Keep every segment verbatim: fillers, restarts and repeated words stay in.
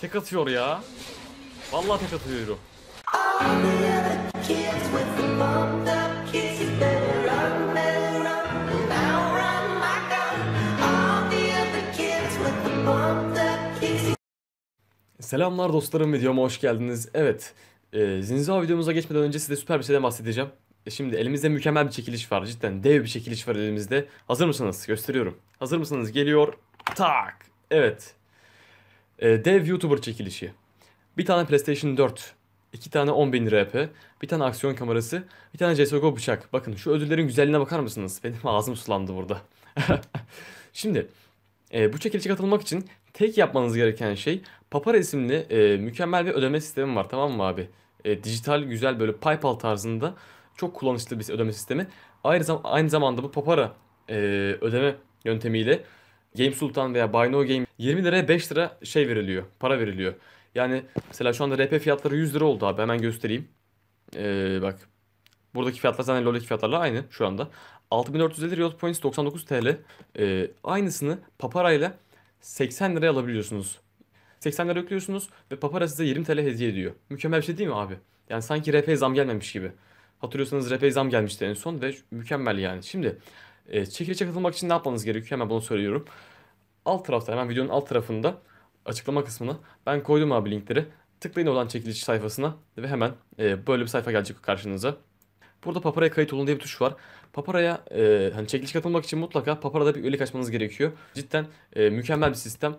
Tek atıyor ya. Vallahi tek atıyor. Selamlar dostlarım, videoma hoş geldiniz. Evet, e, Xin Zhao videomuza geçmeden önce size süper bir şeyden bahsedeceğim. E şimdi elimizde mükemmel bir çekiliş var, cidden dev bir çekiliş var elimizde. Hazır mısınız? Gösteriyorum. Hazır mısınız? Geliyor. Tak. Evet. E, dev YouTuber çekilişi. Bir tane PlayStation dört, iki tane on bin lira R P, bir tane aksiyon kamerası, bir tane C S G O bıçak. Bakın şu ödüllerin güzelliğine bakar mısınız? Benim ağzım sulandı burada. Şimdi e, bu çekilişe katılmak için tek yapmanız gereken şey Papara isimli e, mükemmel bir ödeme sistemi var, tamam mı abi? E, dijital, güzel, böyle PayPal tarzında çok kullanışlı bir ödeme sistemi. Aynı, zam aynı zamanda bu Papara e, ödeme yöntemiyle Game Sultan veya Bayno Game yirmi liraya beş lira şey veriliyor, para veriliyor. Yani mesela şu anda R P fiyatları yüz lira oldu abi, hemen göstereyim. Ee, bak buradaki fiyatlar zaten LoL'deki fiyatlarla aynı şu anda. altı bin dört yüz elli Riot Points doksan dokuz TL. Ee, aynısını Papara ile seksen liraya alabiliyorsunuz. seksen lira yüklüyorsunuz ve Papara size yirmi TL hediye ediyor. Mükemmel bir şey değil mi abi? Yani sanki R P'ye zam gelmemiş gibi. Hatırlıyorsanız R P'ye zam gelmişti en son ve mükemmel yani. Şimdi e, çekilişe katılmak için ne yapmanız gerekiyor? Hemen bunu söylüyorum. Alt tarafta, hemen videonun alt tarafında, açıklama kısmına ben koydum abi linkleri. Tıklayın olan çekiliş sayfasına ve hemen e, böyle bir sayfa gelecek karşınıza. Burada Papara'ya kayıt olun diye bir tuş var. Papara'ya e, hani çekiliş katılmak için mutlaka Papara'da bir üyelik açmanız gerekiyor. Cidden e, mükemmel bir sistem.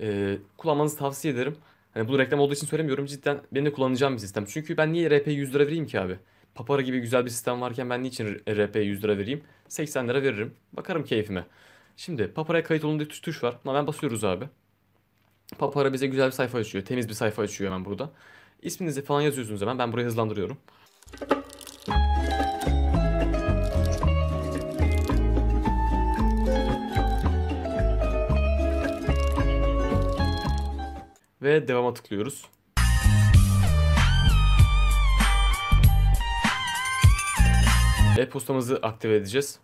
E, kullanmanızı tavsiye ederim. Hani bunu reklam olduğu için söylemiyorum. Cidden benim de kullanacağım bir sistem. Çünkü ben niye R P'ye yüz lira vereyim ki abi? Papara gibi güzel bir sistem varken ben niçin R P'ye yüz lira vereyim? seksen lira veririm. Bakarım keyfime. Şimdi Papara'ya kayıt olun diye tuş, tuş var. Hemen basıyoruz abi. Papara bize güzel bir sayfa açıyor. Temiz bir sayfa açıyor hemen burada. İsminizi falan yazıyorsunuz hemen. Ben burayı hızlandırıyorum. Ve devama tıklıyoruz. E-postamızı aktive edeceğiz.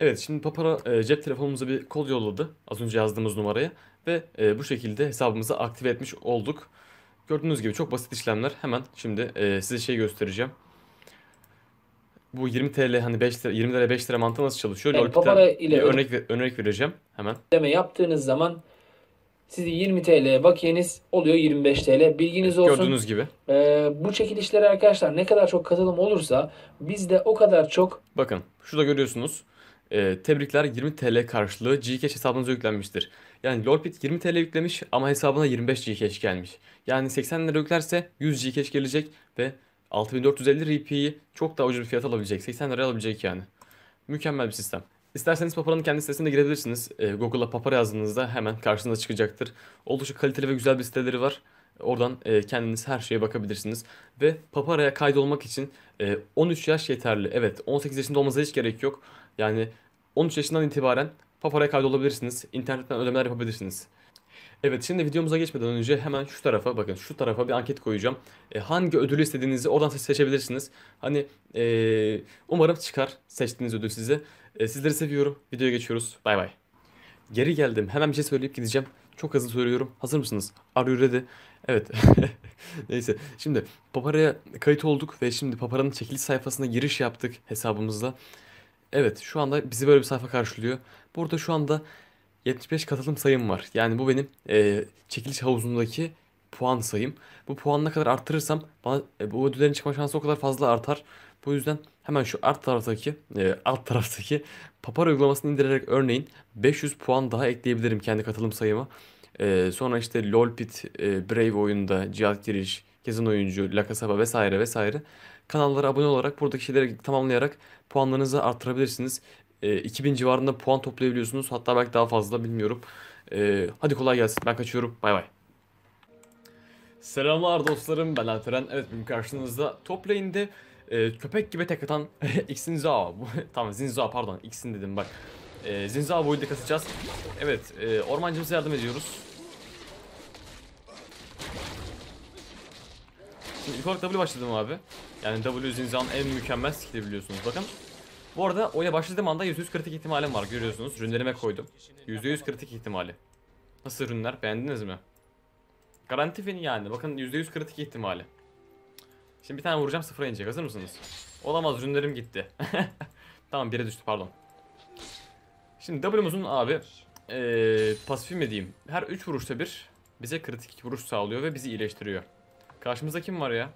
Evet, şimdi Papara e, cep telefonumuza bir kod yolladı az önce yazdığımız numaraya ve e, bu şekilde hesabımızı aktive etmiş olduk. Gördüğünüz gibi çok basit işlemler. Hemen şimdi e, size şey göstereceğim. Bu yirmi TL hani beş lira, yirmi lira beş lira mantığı nasıl çalışıyor? Yani Papara ile örnek ve örnek vereceğim hemen. Ödeme yaptığınız zaman sizi yirmi TL bakiyeniz oluyor yirmi beş TL. Bilginiz olsun. Gördüğünüz gibi. E, bu çekilişlere arkadaşlar ne kadar çok katılım olursa biz de o kadar çok. Bakın şurada görüyorsunuz. Ee, tebrikler, yirmi TL karşılığı Gcash hesabınıza yüklenmiştir. Yani LoLPit yirmi TL yüklemiş ama hesabına yirmi beş Gcash gelmiş. Yani seksen lira yüklerse yüz Gcash gelecek ve altı bin dört yüz elli R P'yi çok daha ucuz bir fiyata alabilecek. seksen lira alabilecek yani. Mükemmel bir sistem. İsterseniz Papara'nın kendi sitesine girebilirsiniz. Ee, Google'a Papara yazdığınızda hemen karşınıza çıkacaktır. Oldukça kaliteli ve güzel bir siteleri var. Oradan e, kendiniz her şeye bakabilirsiniz. Ve Papara'ya kaydolmak için e, on üç yaş yeterli. Evet, on sekiz yaşında olmanıza hiç gerek yok. Yani on üç yaşından itibaren Papara'ya kaydolabilirsiniz. İnternetten ödemeler yapabilirsiniz. Evet, şimdi videomuza geçmeden önce hemen şu tarafa, bakın şu tarafa bir anket koyacağım. E, hangi ödülü istediğinizi oradan seçebilirsiniz. Hani e, umarım çıkar seçtiğiniz ödül size. E, sizleri seviyorum. Videoya geçiyoruz. Bay bay. Geri geldim. Hemen bir şey söyleyip gideceğim. Çok hızlı söylüyorum. Hazır mısınız? Are you ready? Evet. Neyse. Şimdi Papara'ya kayıt olduk ve şimdi Papara'nın çekiliş sayfasına giriş yaptık hesabımızla. Evet, şu anda bizi böyle bir sayfa karşılıyor. Burada şu anda yetmiş beş katılım sayım var. Yani bu benim e, çekiliş havuzundaki puan sayım. Bu puan ne kadar arttırırsam bana, e, bu ödüllerin çıkma şansı o kadar fazla artar. Bu yüzden hemen şu alt taraftaki e, alt taraftaki Papara uygulamasını indirerek örneğin beş yüz puan daha ekleyebilirim kendi katılım sayıma. E, sonra işte LoLPit, e, Brave oyunda, Cihat Giriş, Gezin Oyuncu, LaKasaba vesaire vesaire kanallara abone olarak buradaki şeyleri tamamlayarak puanlarınızı arttırabilirsiniz. E, iki bin civarında puan toplayabiliyorsunuz. Hatta belki daha fazla, bilmiyorum. E, hadi kolay gelsin. Ben kaçıyorum. Bay bay. Selamlar dostlarım. Ben Alperen. Evet, bugün karşınızda Toplane'de e, köpek gibi tek atan Xin Zhao. Tamam, Xin Zhao pardon. Xin dedim bak. Ee, Xin Zhao boyunda kasacağız. Evet, e, ormancımıza yardım ediyoruz. Şimdi ilk olarak W başladım abi. Yani W Xin Zhao'nun en mükemmel skill'i biliyorsunuz, bakın. Bu arada oyuna başladığım anda yüzde yüz kritik ihtimalim var, görüyorsunuz. Rünlerime koydum. yüzde yüz kritik ihtimali. Nasıl rünler, beğendiniz mi? Garanti fin yani, bakın yüzde yüz kritik ihtimali. Şimdi bir tane vuracağım, sıfıra inecek, hazır mısınız? Olamaz, rünlerim gitti. Tamam, bire düştü, pardon. Şimdi W'muzun abi ee, pasifi mi diyeyim, her üç vuruşta bir bize kritik vuruş sağlıyor ve bizi iyileştiriyor. Karşımızda kim var ya?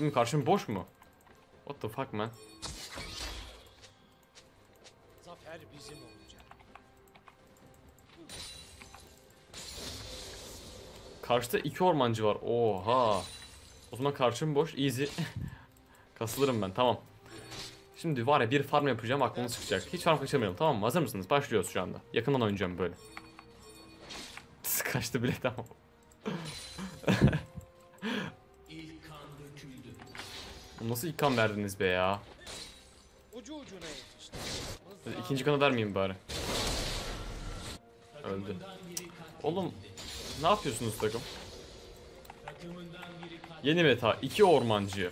Oğlum karşım boş mu? What the fuck man? Zafer bizim olacak. Karşıda iki ormancı var. Oha. O zaman karşım boş. Easy. Kasılırım ben. Tamam. Şimdi var ya, bir farm yapacağım, aklınız çıkacak. Hiç farm kaçırmayalım, tamam mı? Hazır mısınız? Başlıyoruz şu anda. Yakından oynayacağım böyle. Tıs, kaçtı bile, tamam. Nasıl ilk kan verdiniz be ya? İkinci kanı vermeyeyim bari. Öldü. Oğlum ne yapıyorsunuz takım? Yeni meta, iki ormancı.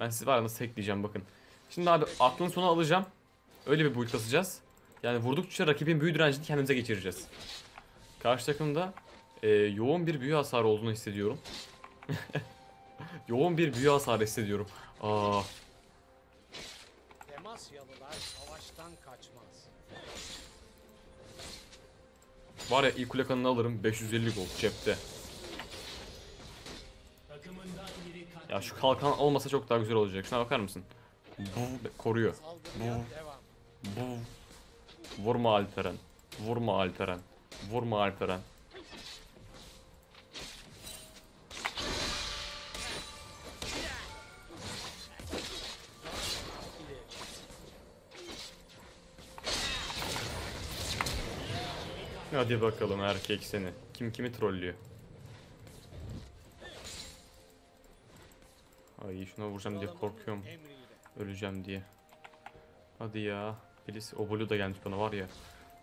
Ben siz var ya nasıl hackleyeceğim bakın. Şimdi abi aklın sonu alacağım. Öyle bir build kasacağız. Yani vurdukça rakibin büyü direncini kendimize geçireceğiz. Karşı takımda e, yoğun bir büyü hasarı olduğunu hissediyorum. Yoğun bir büyü hasarı hissediyorum. Aa. Demasyalılar savaştan kaçmaz. Var ya ilk kule kanını alırım, beş yüz elli gol cepte. Ya şu kalkan olmasa çok daha güzel olacak. Şuna bakar mısın? Bu koruyor. Bu. Vurma Alperen. Vurma Alperen. Vurma Alperen. Hadi bakalım erkek seni. Kim kimi trollüyor? Ay şuna vuracağım diye korkuyorum. Öleceğim diye. Hadi ya. Bilis o blue da gelmiş bana var ya.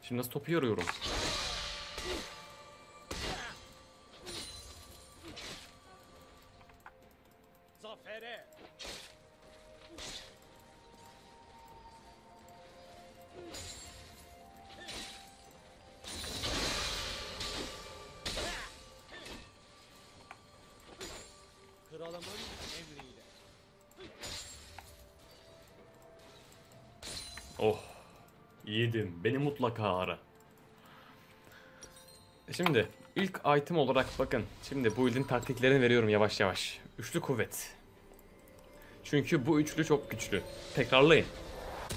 Şimdi nasıl topu yoruyorum? Zafere. Kralımın emriyle. Oh, yedim. Beni mutlaka ara. Şimdi ilk item olarak bakın. Şimdi bu build'in taktiklerini veriyorum yavaş yavaş. Üçlü kuvvet. Çünkü bu üçlü çok güçlü. Tekrarlayın.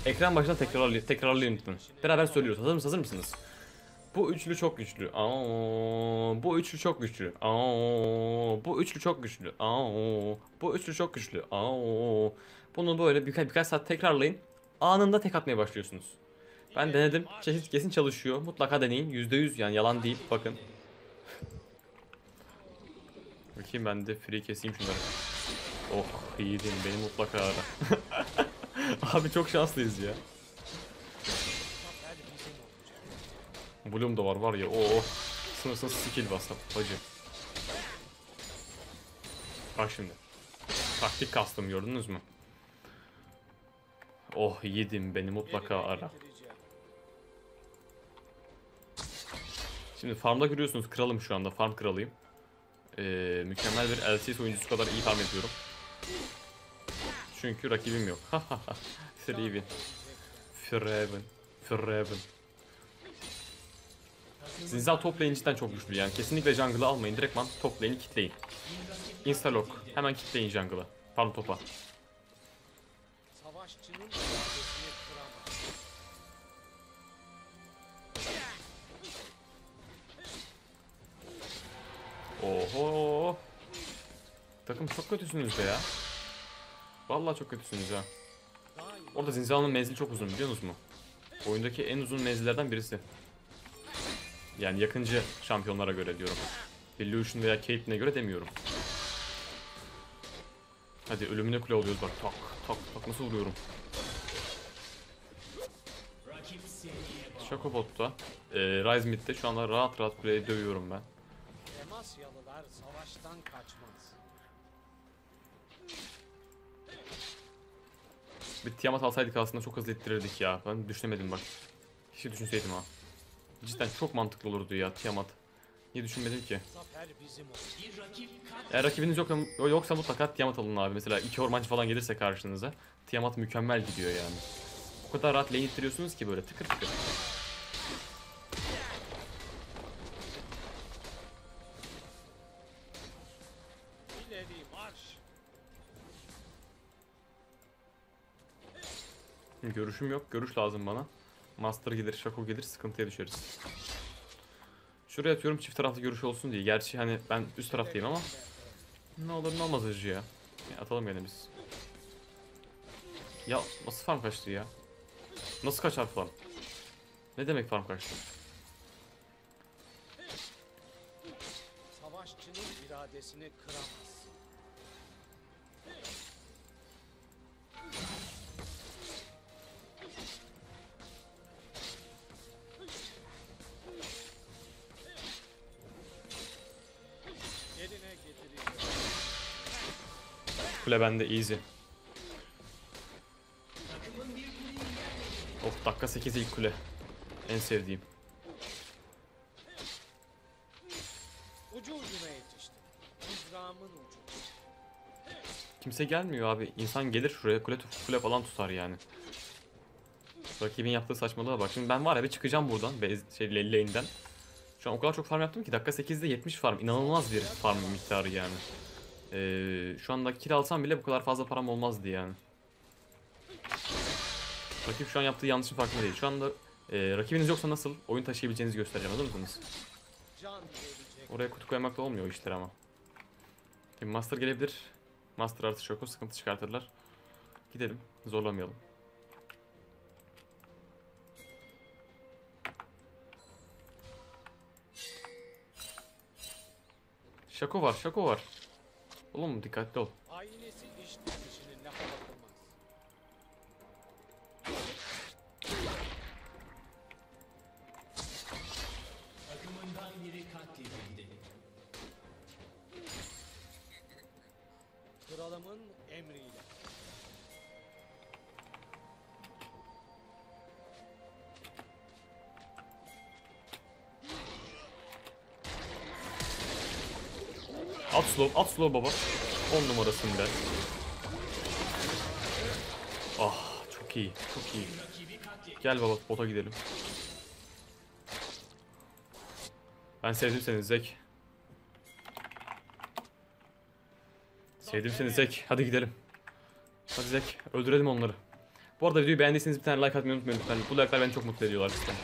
Ekran başına tekrarlayın. Tekrarlayın lütfen. Beraber söylüyoruz. Hazır mısınız? Hazır mısınız? Bu üçlü çok güçlü. Aa, bu üçlü çok güçlü. Aa, bu üçlü çok güçlü. Aa, bu üçlü çok güçlü. Aa, bunu böyle birkaç birkaç saat tekrarlayın. Anında tek atmaya başlıyorsunuz. Ben denedim. Çeşit kesin çalışıyor. Mutlaka deneyin. yüzde yüz yani yalan değil. Bakın. Bakayım ben de free keseyim şunları. Oh iyiydim. Beni mutlaka ara. Abi çok şanslıyız ya. Bloom da var var ya. Oo. Sınırsız skill bastım. Hacı. Bak şimdi. Taktik kastım gördünüz mü? Oh yedim beni mutlaka ara. Şimdi farmda görüyorsunuz kralım şu anda, farm kralıyım. Ee, mükemmel bir L C S oyuncusu kadar iyi farm ediyorum. Çünkü rakibim yok. Freevin. Freevin. Freevin. Xin Zhao toplayıncıdan çok güçlü yani, kesinlikle jungle'ı almayın, direktman toplayın, kitleyin. Instalok hemen kitleyin jungle'ı. Farm topa. Oho. Takım çok kötüsünüz be ya. Vallahi çok kötüsünüz ha. Orada Xin Zhao'nun menzili çok uzun biliyorsunuz mu? Oyundaki en uzun menzillerden birisi. Yani yakıncı şampiyonlara göre diyorum. Bir Lucian veya Caitlyn'e göre demiyorum. Hadi ölümüne kule oluyoruz bak. Tak tak tak nasıl vuruyorum. Shaco botta. Ee, Ryze mid'de şu anda rahat rahat kuleyi dövüyorum ben. Demasyalılar savaştan kaçmaz. Bir Tiamat alsaydık aslında çok hızlı ettirirdik ya. Ben düşünemedim bak. Hiç düşünseydim ha. Cidden çok mantıklı olurdu ya Tiamat. Niye düşünmedim ki? Eğer rakibiniz yoksa, yoksa mutlaka Tiamat alın abi. Mesela iki ormancı falan gelirse karşınıza, Tiamat mükemmel gidiyor yani. O kadar rahat lane ittiriyorsunuz ki böyle tıkır tıkır. Görüşüm yok. Görüş lazım bana. Master gelir, Shaco gelir, sıkıntıya düşeriz. Şuraya atıyorum çift taraflı görüş olsun diye. Gerçi hani ben üst taraftayım ama ne olur ne olmaz acı ya. Yani atalım yani biz. Ya nasıl farm kaçtı ya? Nasıl kaçar farm? Ne demek farm kaçtı? Savaşçının iradesini kıramaz. Kule bende easy. Of, dakika sekiz ilk kule. En sevdiğim. Kimse gelmiyor abi. İnsan gelir şuraya kule kule falan tutar yani. Rakibin yaptığı saçmalığa bak. Şimdi ben var ya bir çıkacağım buradan. Şey, lane'den. Şu an o kadar çok farm yaptım ki dakika sekizde yetmiş farm. İnanılmaz bir farm miktarı yani. Ee, şu anda kill alsam bile bu kadar fazla param olmazdı yani. Rakip şu an yaptığı yanlışın farkında değil. Şu anda e, rakibiniz yoksa nasıl oyun taşıyabileceğinizi göstereceğim, anladın mısınız? Oraya kutu koymakla olmuyor o işler ama. Şimdi master gelebilir. Master artı Shaco sıkıntı çıkartırlar. Gidelim, zorlamayalım. Shaco var, Shaco var. Oğlum dikkatli ol. Ailesi iş dışının lafa bakılmaz. Takımından biri katledildi. Kralımın emriyle. At slow, at slow baba. on numarasında. Ah, çok iyi, çok iyi. Gel baba, bota gidelim. Ben sevdim seni Zek. Sevdim seni Zek, hadi gidelim. Hadi Zek, öldürelim onları. Bu arada videoyu beğendiyseniz bir tane like atmayı unutmayın lütfen. Bu like'lar beni çok mutlu ediyorlar lütfen.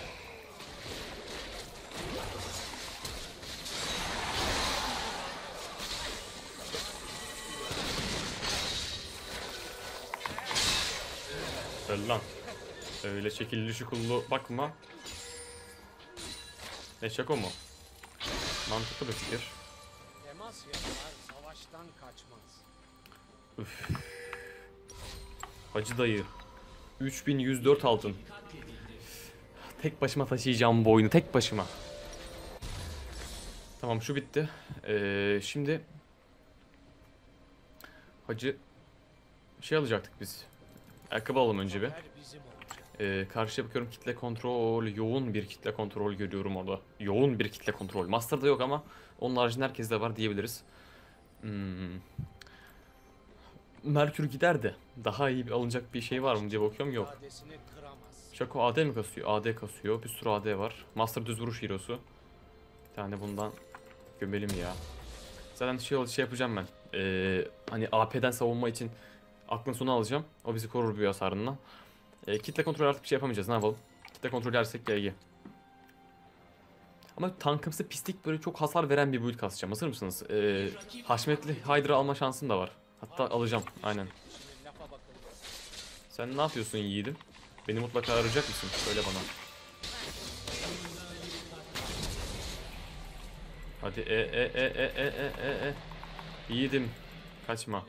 Lan öyle şekilli düşükullu bakma. Ne, Shaco mu? Mantıklı bir fikir. Üf. Hacı dayı üç bin yüz dört altın. Tek başıma taşıyacağım bu oyunu, tek başıma. Tamam, şu bitti. ee, Şimdi Hacı şey alacaktık biz. Ayakkabı alalım önce bir. Ee, karşıya bakıyorum, kitle kontrol. Yoğun bir kitle kontrol görüyorum orada. Yoğun bir kitle kontrol. Master'da yok ama onun haricinde herkeste var diyebiliriz. Hmm. Merkür gider de daha iyi bir alınacak bir şey var mı diye bakıyorum, yok. Shaco A D mi kasıyor? A D kasıyor. Bir sürü A D var. Master düz vuruş hero'su. Bir tane bundan gömelim ya. Zaten şey, şey yapacağım ben. Ee, hani A P'den savunma için aklın sonu alacağım. O bizi korur bir hasarından. E, kitle kontrol artık bir şey yapamayacağız. Ne yapalım? Kitle kontrol dersek G G. Ama tankımsı pislik böyle çok hasar veren bir build kasacağım. Hazır mısınız? E, haşmetli Hydra alma şansım da var. Hatta alacağım. Aynen. Sen ne yapıyorsun yiğidim? Beni mutlaka arayacak mısın? Söyle bana. Hadi e e e e e e e. Yiğidim. Kaçma.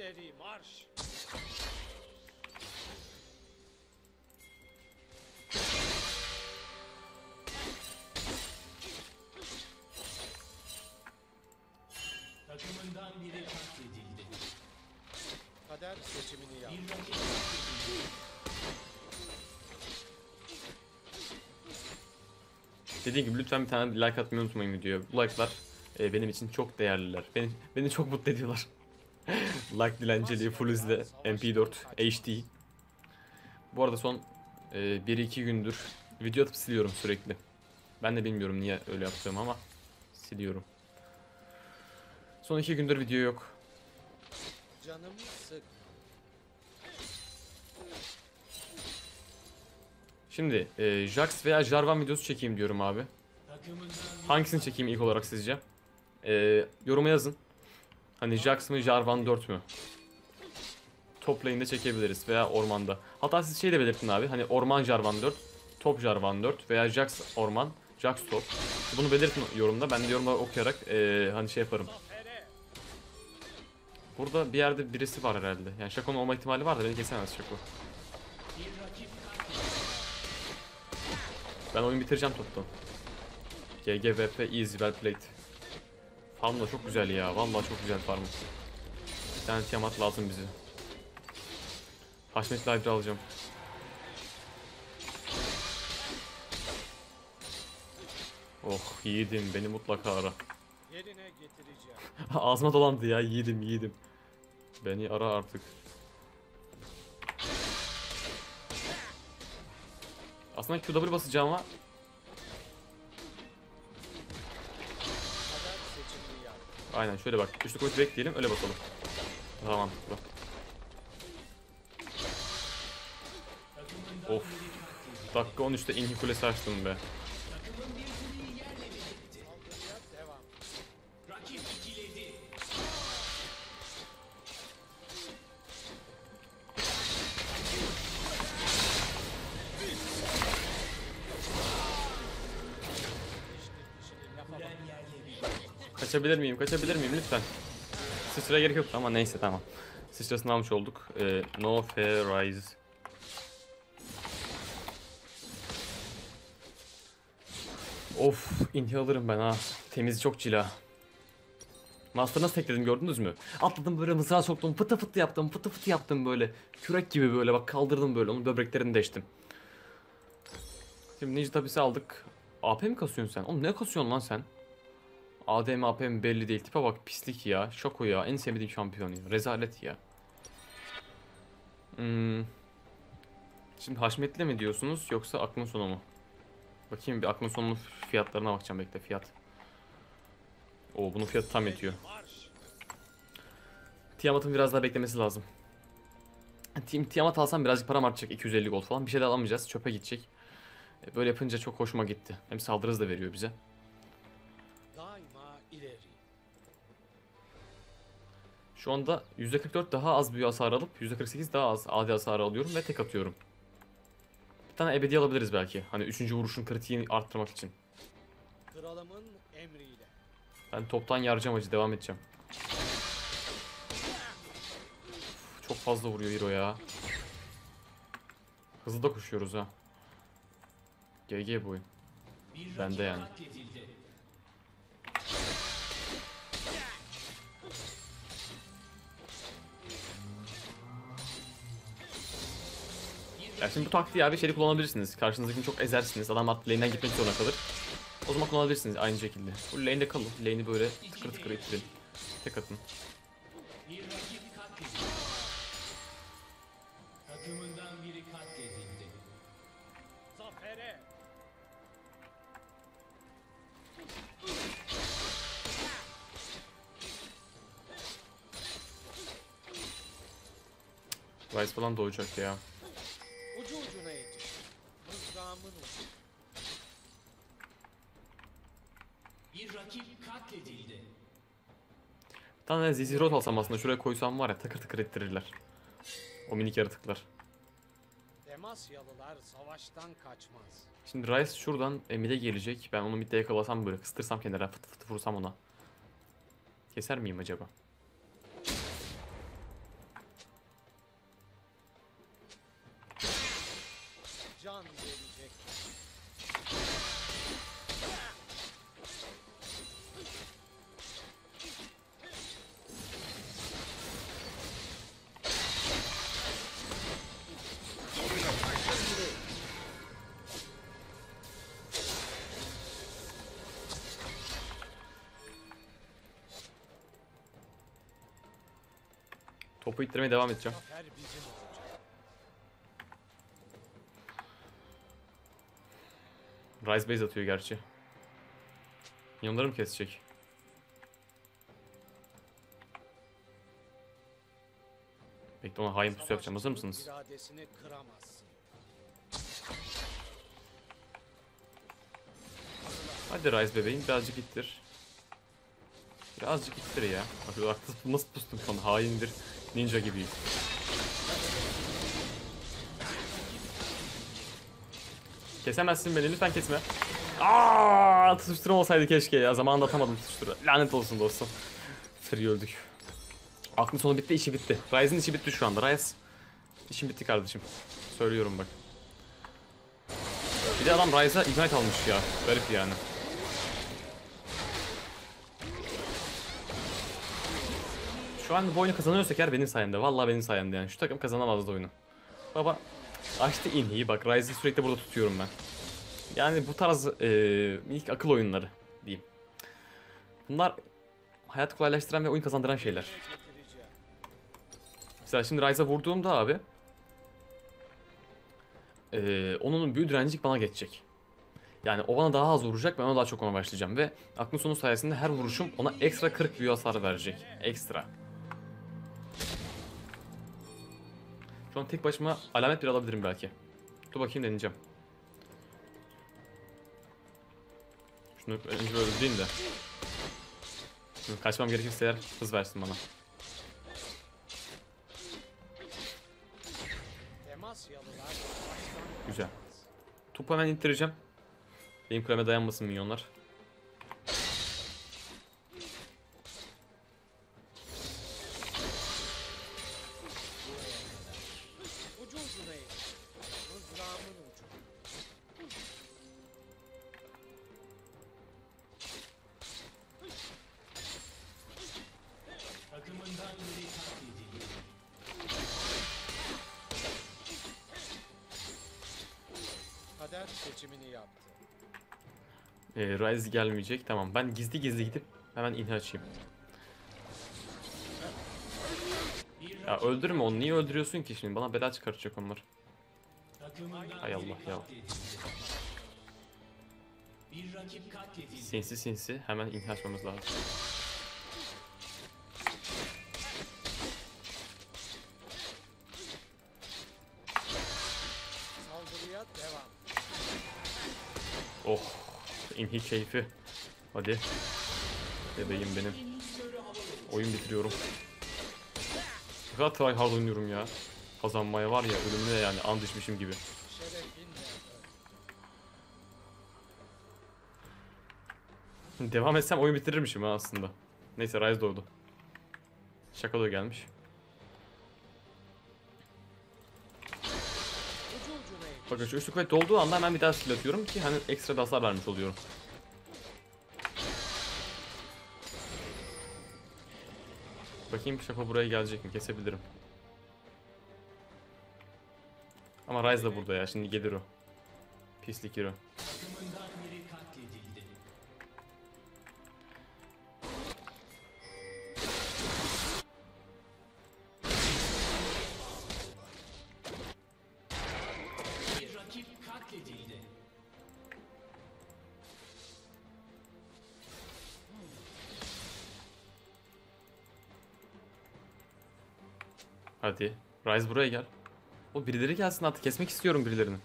Bunlardan biri katledildi. Kader seçimini yaptı. Dediğim gibi lütfen bir tane like atmayı unutmayın diyor. Like'lar e, benim için çok değerliler. Beni, beni çok mutlu ediyorlar. Like dilenciliği full izle. M P dört H D. Bu arada son e, bir iki gündür video atıp siliyorum sürekli. Ben de bilmiyorum niye öyle yaptığımı ama siliyorum. Son iki gündür video yok. Canım sık. Şimdi e, Jax veya Jarvan videosu çekeyim diyorum abi. Hangisini çekeyim ilk olarak sizce? E, yoruma yazın. Hani Jax mı Jarvan dört mü? Top lane'de çekebiliriz veya ormanda. Hatta siz şey de belirtin abi. Hani orman Jarvan dört, top Jarvan dört veya Jax orman, Jax top. Bunu belirtin yorumda. Ben de yorumları okuyarak e, hani şey yaparım. Burada bir yerde birisi var herhalde. Yani Shaco'nun olma ihtimali var da beni kesemez Shaco. Ben oyun bitireceğim toptan. G G V P easy well played. Farm da çok güzel ya. Vallahi çok güzel farm. Bir tane Tiamat lazım bize. Haşmet live'da alacağım. Oh yiğidim, beni mutlaka ara. Yerine getireceğim. Ağzıma dolandı ya, yiğidim yiğidim. Beni ara artık. Aslında Q W basacağım ama aynen şöyle bak, üçlü kuvvet bekleyelim öyle basalım. Daha mantıklı. Of, dakika on üçte inhi kulesi açtım be. Kaçabilir miyim? Kaçabilir miyim? Lütfen. Sıçraya gerek yoktu ama neyse tamam. Sıçrasını almış olduk. Ee, no fair Ryze. Of, inti alırım ben ha. Temiz çok cila. Master nasıl tekledim gördünüz mü? Atladım böyle, mızrağa soktum, fıtı fıtı yaptım, fıtı fıtı yaptım böyle. Kürek gibi böyle bak, kaldırdım böyle, onun böbreklerini deştim. Şimdi ninja tabisi aldık. A P mi kasıyorsun sen? Oğlum ne kasıyorsun lan sen? A D M A P M belli değil. Tipe bak, pislik ya. Shaco ya. En sevdiğim şampiyonu. Rezalet ya. Hmm. Şimdi Haşmet'le mi diyorsunuz yoksa aklın sonu mu? Bakayım bir aklın sonunun fiyatlarına bakacağım, bekle fiyat. Oo, bunun fiyatı tam yetiyor. Tiamat'ın biraz daha beklemesi lazım. Tim Tiamat alsam birazcık param artacak, iki yüz elli gold falan. Bir şey de alamayacağız, çöpe gidecek. Böyle yapınca çok hoşuma gitti. Hem saldırı hızı da veriyor bize. Şu anda yüzde kırk dört daha az büyü hasar alıp yüzde kırk sekiz daha az adi hasar alıyorum ve tek atıyorum. Bir tane ebedi alabiliriz belki. Hani üçüncü vuruşun kritiğini arttırmak için. Kralımın emriyle. Ben toptan yaracağım acı, devam edeceğim. Uf, çok fazla vuruyor hero ya. Hızlı da koşuyoruz ha. G G boy. Bende yani. Ya şimdi bu taktiği abi şeyi kullanabilirsiniz. Karşınızdakini çok ezersiniz. Adam at lane'den gitmek zorunda kalır. O zaman kullanabilirsiniz aynı şekilde. Bu lane'de kalın. Lane'i böyle tıkır tıkır ittirin. Tek atın. Ryze falan doğacak ya. Bir rakip katledildi. Bir tane zizirot alsam aslında, şuraya koysam var ya, takır takır ettirirler. O minik yaratıklar. Demasyalılar savaştan kaçmaz. Şimdi Ryze şuradan mid'e gelecek. Ben onu mid'e yakalasam böyle, kıstırsam kenara, fıt fıt vursam ona. Keser miyim acaba? Can gelecek. Topu ittirmeye devam edeceğim. Ryze base atıyor gerçi. Yanları mı kesecek? Bekle, ona hain pusu yapacağım. Hazır mısınız? Hadi Ryze bebeğim, birazcık ittir. Birazcık ittir ya. Bak nasıl pustum sana, haindir. Ninja gibiyim. Kesemezsin beni, lütfen kesme. Aaa, tutuşturum olsaydı keşke ya. Zamanında atamadım tutuşturu. Lanet olsun dostum. Free öldük. Aklın sonu bitti, işi bitti. Ryze'in işi bitti şu anda. Ryze, işim bitti kardeşim. Söylüyorum bak. Bir de adam Ryze'a ignite almış ya. Garip yani. Şu an bu oyunu kazanıyorsak eğer benim sayemde. Vallahi benim sayemde yani. Şu takım kazanamazdı oyunu. Baba açtı inhiyi bak. Ryze'i sürekli burada tutuyorum ben. Yani bu tarz e, ilk akıl oyunları diyeyim. Bunlar hayatı kolaylaştıran ve oyun kazandıran şeyler. Mesela şimdi Ryze'a vurduğumda abi e, onun büyü direncik bana geçecek. Yani o bana daha az vuracak, ben ona daha çok ona başlayacağım ve aklın sonu sayesinde her vuruşum ona ekstra kırk büyü hasar verecek. Ekstra. Şu an tek başıma alamet bir alabilirim belki. Dur bakayım, deneyeceğim. Şunu önce böyle öldüreyim de. Şimdi kaçmam gerekirse eğer hız versin bana. Güzel. Topu hemen indireceğim. Benim kuleme dayanmasın milyonlar. Ee, Ryze gelmeyecek. Tamam. Ben gizli gizli gidip hemen inhi açayım. Ya öldürme onu. Niye öldürüyorsun ki şimdi? Bana bela çıkartacak onlar. Hay Allah ya. Sinsi sinsi. Hemen inhi açmamız lazım. Oh. İnhi keyfi. Hadi. Bebeğim benim. Oyun bitiriyorum. Ne kadar try hard oynuyorum ya. Kazanmaya var ya, ölümüne yani and içmişim gibi. Devam etsem oyun bitirirmişim ha aslında. Neyse, Ryze doğdu. Shaco da gelmiş. Bakın şu üstü kuvvet dolduğu anda hemen bir daha skill atıyorum ki hani ekstra bir hasar vermiş oluyorum. Bakayım Shaco buraya gelecek mi? Kesebilirim. Ama Ryze da burada ya, şimdi gelir o. Pislik hero. Hadi Ryze buraya gel. O birileri gelsin artık, kesmek istiyorum birilerini.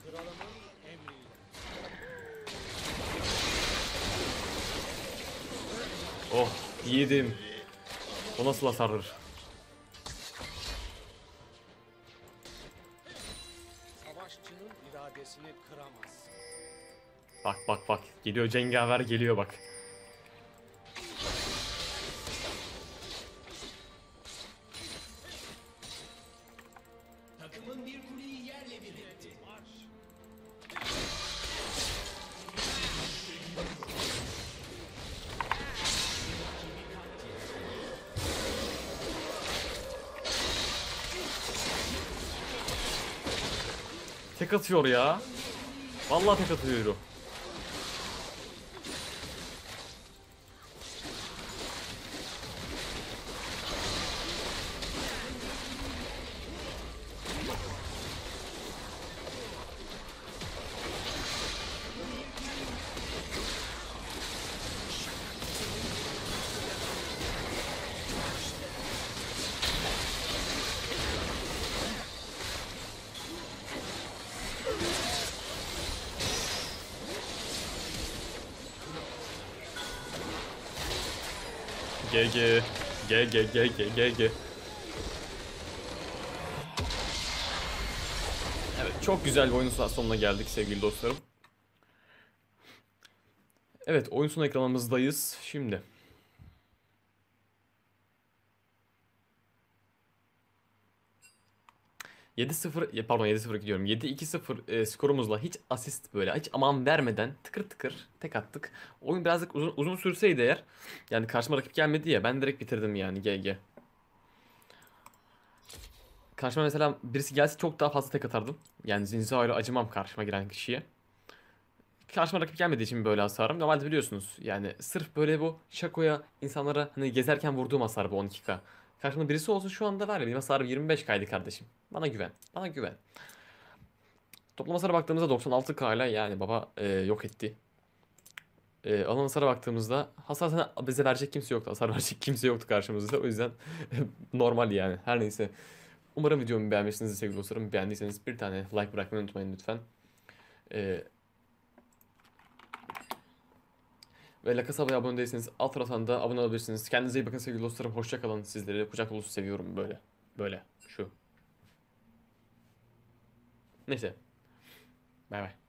Oh yedim. O nasıl hasarır? Savaşçının iradesini kıramaz. Bak bak bak, geliyor cengaver, geliyor bak. Tek atıyor ya. Vallahi tek atıyor. G G. G G G G G G. Evet, çok güzel bir oyunun sonuna geldik sevgili dostlarım. Evet, oyun sonu ekranımızdayız şimdi. yedi sıfır pardon yedi sıfır gidiyorum. yedi iki sıfır e, skorumuzla hiç asist böyle hiç aman vermeden tıkır tıkır tek attık. Oyun birazcık uzun, uzun sürseydi eğer, yani karşıma rakip gelmedi ya, ben direkt bitirdim yani G G. Karşıma mesela birisi gelse çok daha fazla tek atardım. Yani Xin Zhao'yla acımam karşıma giren kişiye. Karşıma rakip gelmediği için böyle hasarım. Normalde biliyorsunuz yani sırf böyle bu Shaco'ya, insanlara hani gezerken vurduğum hasar bu on iki K. Karşımda birisi olsun şu anda var ya, benim hasarım yirmi beş K'ydı kardeşim. Bana güven, bana güven. Toplam hasara baktığımızda doksan altı K'yla yani baba e, yok etti. E, alan hasara baktığımızda hasar sana bize verecek kimse yoktu. Hasar verecek kimse yoktu karşımızda. O yüzden normal yani. Her neyse. Umarım videomu beğenmişsinizdir sevgili dostlarım. Beğendiyseniz bir tane like bırakmayı unutmayın lütfen. E, Ve LaKasaba'ya abone değilseniz alt taraftan da abone olabilirsiniz. Kendinize iyi bakın sevgili dostlarım. Hoşça kalın. Sizleri kucak dolusu seviyorum böyle. Böyle. Şu. Neyse. Bay bay.